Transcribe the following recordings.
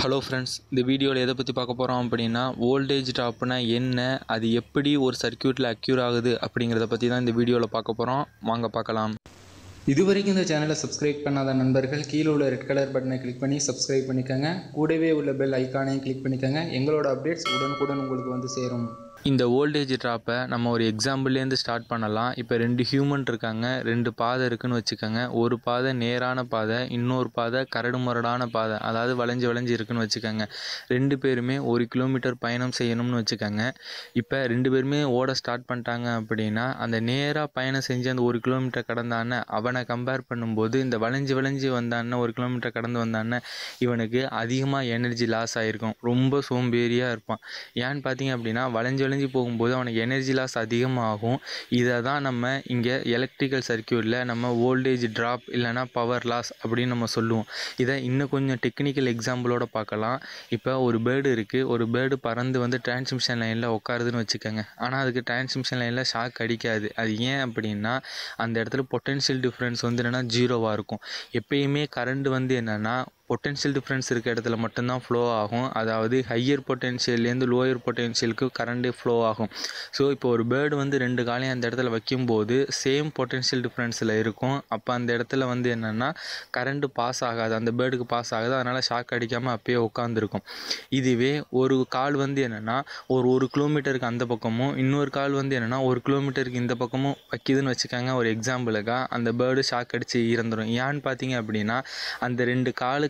Hello friends, இந்த வீடியோல எதை பத்தி பார்க்க போறோம் அப்படினா voltage drop னா என்ன அது எப்படி ஒரு சர்க்யூட்ல அக்யூர் ஆகுது அப்படிங்கறத பத்தி தான் இந்த வீடியோல பார்க்க போறோம் வாங்க பார்க்கலாம் இதுவரைக்கும் இந்த சேனலை subscribe பண்ணாத நண்பர்கள் கீழ உள்ள ரெட் கலர் பட்டனை கிளிக் பண்ணி subscribe பண்ணிக்கங்க கூடவே உள்ள bell ஐகானையும் கிளிக் பண்ணிக்கங்க எங்களோட அப்டேட்ஸ் உடனுக்குடன் உங்களுக்கு வந்து சேரும் இந்த voltage drop நம்ம ஒரு எக்ஸாம்பிள்ல இருந்து ஸ்டார்ட் பண்ணலாம் இப்போ ரெண்டு ஹியூமன் இருக்காங்க ரெண்டு பாதை இருக்குன்னு வெச்சுக்கங்க ஒரு பாதை நேரான பாதை இன்னொரு பாதை கரடுமுரடான பாதை அதாவது வளைஞ்சு இருக்குன்னு வெச்சுக்கங்க ரெண்டு பேருமே 1 கிலோமீட்டர் பயணம் செய்யணும்னு வெச்சுக்கங்க இப்போ ரெண்டு பேருமே ஓட ஸ்டார்ட் பண்ணிட்டாங்க அப்படினா அந்த நேரா பயணம் செஞ்ச அந்த 1 கிலோமீட்டர் கடந்தானே அவனை கம்பேர் பண்ணும்போது இந்த வளைஞ்சு வந்தானே 1 கிலோமீட்டர் கடந்து வந்தானே இவனுக்கு அதிகமா எனர்ஜி லாஸ் ஆயிருக்கும் ரொம்ப சோம்பேறியா இருப்பான் ஏன் பாத்தீங்க அப்படினா வளைஞ்சு போகும்போது அவனுக்கு எனர்ஜி லாஸ் அதிகமாகும் இத தான் நம்ம இங்க எலக்ட்ரிக்கல் சர்க்யூட்ல நம்ம வோல்டேஜ் டிராப் இல்லனா பவர் லாஸ் அப்படி நம்ம சொல்லுவோம் இத இன்னும் கொஞ்சம் டெக்னிக்கல் எக்ஸாம்பிளோட பார்க்கலாம் இப்போ ஒரு பேர்ட் இருக்கு ஒரு பேர்ட் பறந்து வந்து டிரான்ஸ்மிஷன் லைன்ல உட்காருதுன்னு வெச்சுக்கங்க ஆனா அதுக்கு டிரான்ஸ்மிஷன் லைன்ல ஷாக் அடிக்காது அது ஏன் அப்படினா அந்த இடத்துல பொட்டன்ஷியல் டிஃபரன்ஸ் வந்து என்னன்னா ஜீரோவா இருக்கும் எப்பயுமே கரண்ட் வந்து என்னன்னா Potential difference is the flow that is higher potential and lower potential current flow. So if a bird is the same potential difference, the current pass and the bird pass the shock. This way, one call is 1 kilometer and another call is 1 kilometer and the example and the bird is shocked. And the call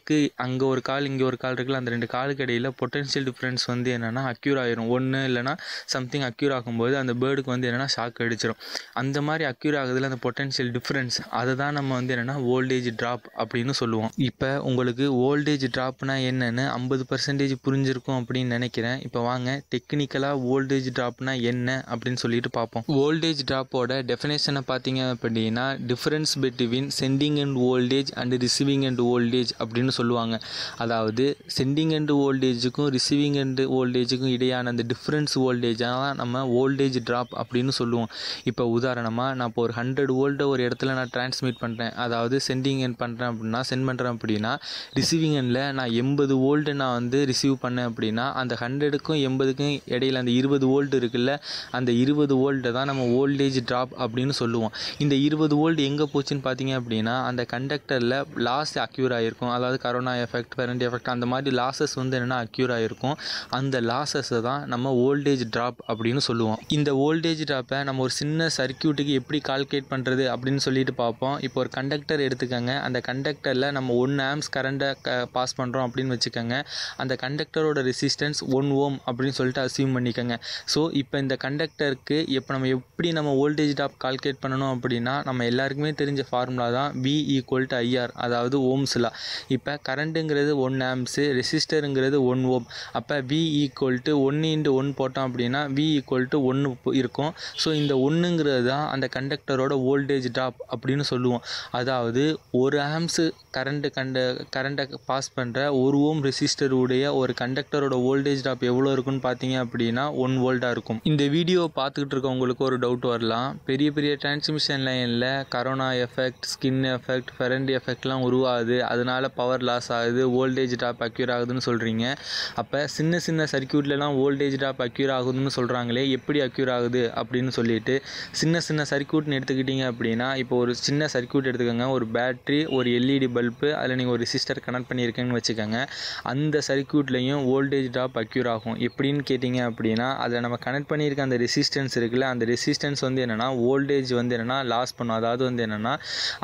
அங்க ஒரு கால் இங்க ஒரு கால் இருக்குல அந்த ரெண்டு காலுக்கு இடையில potential difference வந்து என்னன்னா அக்யூர் ஆயிரும் ஒண்ணு இல்லனா समथिंग அக்யூர் ஆகும்போது அந்த பேர்டுக்கு வந்து என்னன்னா ஷாக் அடிச்சிரும் அந்த மாதிரி அக்யூர் ஆகுதுல அந்த பொட்டன்ஷியல் டிஃபரன்ஸ் அத தான் நம்ம வந்து என்னன்னா வோல்டேஜ் டிராப் அப்படினு சொல்லுவோம் இப்போ உங்களுக்கு வோல்டேஜ் டிராப்னா என்னன்னு 50% புரிஞ்சிருக்கும் அப்படி நினைக்கிறேன் இப்போ வாங்க டெக்னிக்கலா வோல்டேஜ் டிராப்னா என்ன அப்படினு சொல்லிட்டு பாப்போம் வோல்டேஜ் டிராப்போட டெஃபினிஷனை பாத்தீங்க அப்படினா difference between sending end voltage and receiving end voltage அப்படினு சொல்லுவாங்க அதாவது செண்டிங் எண்ட் வோல்டேஜ்க்கும் ரிசீவிங் எண்ட் வோல்டேஜ்க்கும் இடையான அந்த டிஃபரன்ஸ் வோல்டேஜ் தான் நம்ம வோல்டேஜ் டிராப் அப்படினு சொல்லுவோம் இப்போ உதாரணமா நான் இப்போ ஒரு 100 வோல்ட் ஒரு இடத்துல நான் டிரான்ஸ்மிட் பண்றேன் அதாவது செண்டிங் எண்ட் பண்றேன் அப்படினா சென்ட் பண்றேன் அப்படினா ரிசீவிங் எண்ட்ல நான் 80 வோல்ட் நான் வந்து ரிசீவ் பண்ணேன் அப்படினா அந்த 100 க்கும் 80 க்கும் இடையில அந்த 20 வோல்ட் இருக்குல்ல அந்த 20 வோல்ட் தான் நம்ம வோல்டேஜ் டிராப் அப்படினு சொல்லுவோம் இந்த 20 வோல்ட் எங்க போச்சுன்னு பாத்தீங்க அப்படினா அந்த கண்டக்டர்ல லாஸ் அக்யூர் ஆயிருக்கும் அதாவது கரோனா எஃபெக்ட் பேரண்ட் எஃபெக்ட் அந்த மாதிரி லாसेस வந்து என்னன்னா அக்யூர் ஆயிருக்கும் அந்த லாसेस தான் நம்ம வோல்டேஜ் டிராப் அப்படினு சொல்லுவோம் இந்த வோல்டேஜ் டிராப்பை நம்ம ஒரு சின்ன சர்க்யூட்டுக்கு எப்படி கால்குலேட் பண்றது அப்படினு சொல்லிட்டு பாப்போம் இப்போ ஒரு கண்டக்டர் எடுத்துக்கங்க அந்த கண்டக்டர்ல நம்ம 1 ஆம்ப்ஸ் கரண்ட பாஸ் பண்றோம் அப்படினு வெச்சுக்கங்க அந்த கண்டக்டரோட ரெசிஸ்டன்ஸ் 1 ஓம் அப்படினு சொல்லிட்டு அஸ்யூம் பண்ணிக்கங்க சோ இப்போ இந்த கண்டக்டருக்கு இப்போ நம்ம எப்படி நம்ம வோல்டேஜ் டிராப் கால்குலேட் பண்ணனும் அப்படினா நம்ம எல்லாருக்குமே தெரிஞ்ச ஃபார்முலா தான் V = IR அதாவது ஓம்ஸ் லா இப்ப கரண்ட்ங்கிறது 1 ஆம்ப்ஸ் ரெசிஸ்டர்ங்கிறது 1 ஓம் அப்ப V = 1 × 1 போட்டோம் அப்படினா V = 1 இருக்கும் சோ இந்த 1ங்கிறது தான் அந்த கண்டக்டரோட வோல்டேஜ் டிராப் அப்படினு சொல்லுவோம் அதாவது 1 ஆம்ப்ஸ் கரண்ட பாஸ் பண்ற 1 ஓம் ரெசிஸ்டர் உடைய ஒரு கண்டக்டரோட வோல்டேஜ் டிராப் எவ்வளவு இருக்குன்னு பாத்தீங்க அப்படினா 1 வோல்ட்டா இருக்கும் இந்த வீடியோ பார்த்துட்டு இருக்கவங்களுக்கு ஒரு டவுட் வரலாம் பெரிய பெரிய டிரான்ஸ்மிஷன் லைன்ல corona effect skin effect parent எஃபெக்ட்லாம் உருவாகுது அதனால பவர் லாஸ் ஆகுது வோல்டேஜ் டிராப் அக்யூர் ஆகுதுன்னு சொல்றீங்க அப்ப சின்ன சர்க்யூட்ல எல்லாம் வோல்டேஜ் டிராப் அக்யூர் ஆகுதுன்னு சொல்றாங்களே எப்படி அக்யூர் ஆகுது அப்படினு சொல்லிட்டு சின்ன சர்க்யூட்னு எடுத்துக்கிட்டீங்க அப்படினா இப்போ ஒரு சின்ன சர்க்யூட் எடுத்துக்கங்க ஒரு பேட்டரி ஒரு LED பல்ப் அதுல நீங்க ஒரு ரெசிஸ்டர் கனெக்ட் பண்ணிருக்கீங்கன்னு வெச்சுக்கங்க அந்த சர்க்யூட்லயும் வோல்டேஜ் டிராப் அக்யூர் ஆகும் எப்படின்னு கேட்டிங்க அப்படினா அதுல நம்ம கனெக்ட் பண்ணிருக்க அந்த ரெசிஸ்டன்ஸ் இருக்குல அந்த ரெசிஸ்டன்ஸ் வந்து என்னன்னா வோல்டேஜ் வந்து என்னன்னா லாஸ் பண்ணும் அதாவது வந்து என்னன்னா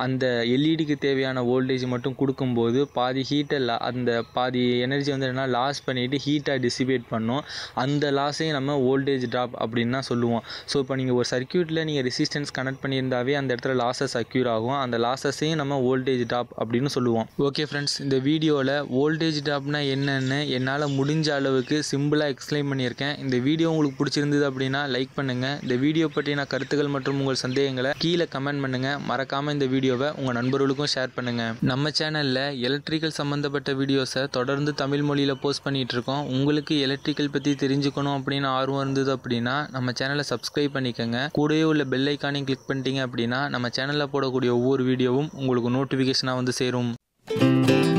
அந்த LED க்கு தேவையான வோல்டேஜ் மட்டும் கொடுக்கும்போது பாதி ஹீட் அந்த பாதி எனர்ஜி வந்து என்னன்னா லாஸ் பண்ணிட்டு ஹீட்டா டிசிபேட் பண்ணும் அந்த லாஸையும் நம்ம வோல்டேஜ் டிராப் அப்படினா சொல்லுவோம் சோ இப்போ நீங்க ஒரு சர்க்யூட்ல நீங்க ரெசிஸ்டன்ஸ் கனெக்ட் பண்ணியிருந்தாவே அந்த இடத்துல லாसेस அக்யூர் ஆகும் அந்த லாसेसையும் நம்ம வோல்டேஜ் டிராப் அப்படினு சொல்லுவோம் ஓகே फ्रेंड्स இந்த வீடியோல வோல்டேஜ் டிராப்னா என்னன்னு என்னால முடிஞ்ச அளவுக்கு சிம்பிளா எக்ஸ்பிளைன் பண்ணியிருக்கேன் இந்த வீடியோ உங்களுக்கு பிடிச்சிருந்தது அப்படினா லைக் பண்ணுங்க இந்த வீடியோ பற்றின கருத்துக்கள் மற்றும் உங்கள் சந்தேகங்களை கீழ கமெண்ட் பண்ணுங்க மறக்காம இந்த வீடியோவை உங்க நண்பர்களுக்கும் ஷேர் பண்ணுங்க நம்ம சேனல்ல எலக்ட்ரிக்கல் சம்பந்தப்பட்ட வீடியோஸை தொடர்ந்து தமிழ் மொழியில போஸ்ட் பண்ணிட்டு இருக்கோம் உங்களுக்கு எலக்ட்ரிக்கல் பத்தி தெரிஞ்சுக்கணும் அப்படினா ஆர்வம் இருந்தது அப்படினா நம்ம சேனலை சப்ஸ்கிரைப் பண்ணிக்கங்க கூடவே உள்ள பெல் ஐகானையும் கிளிக் பண்ணிட்டீங்க அப்படினா நம்ம சேனல்ல போடக்கூடிய ஒவ்வொரு வீடியோவும் உங்களுக்கு நோட்டிஃபிகேஷனா வந்து சேரும்